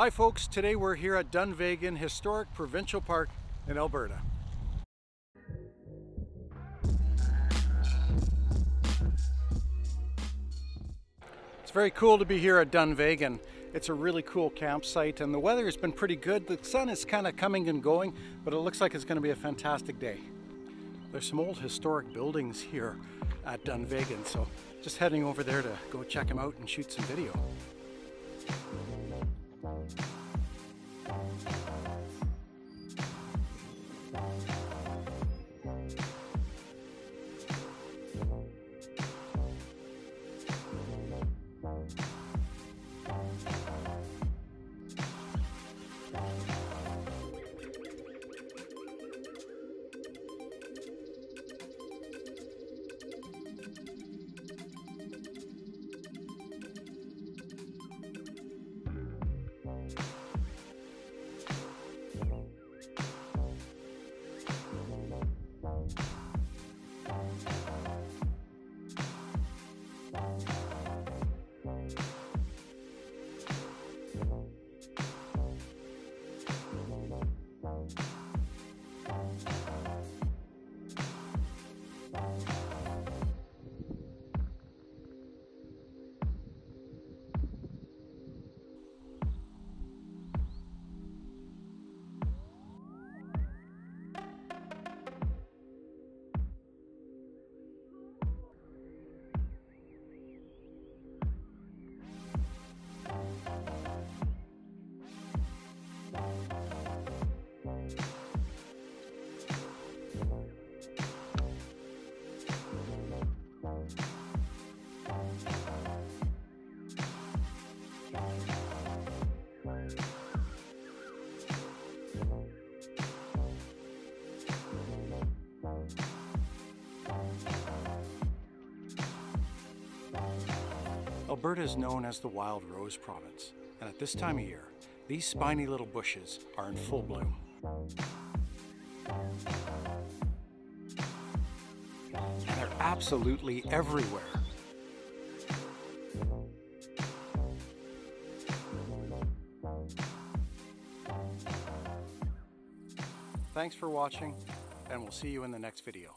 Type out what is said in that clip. Hi folks, today we're here at Dunvegan Historic Provincial Park in Alberta. It's very cool to be here at Dunvegan. It's a really cool campsite and the weather has been pretty good. The sun is kind of coming and going, but it looks like it's going to be a fantastic day. There's some old historic buildings here at Dunvegan, so just heading over there to go check them out and shoot some video. Alberta is known as the Wild Rose Province, and at this time of year, these spiny little bushes are in full bloom. And they're absolutely everywhere. Thanks for watching, and we'll see you in the next video.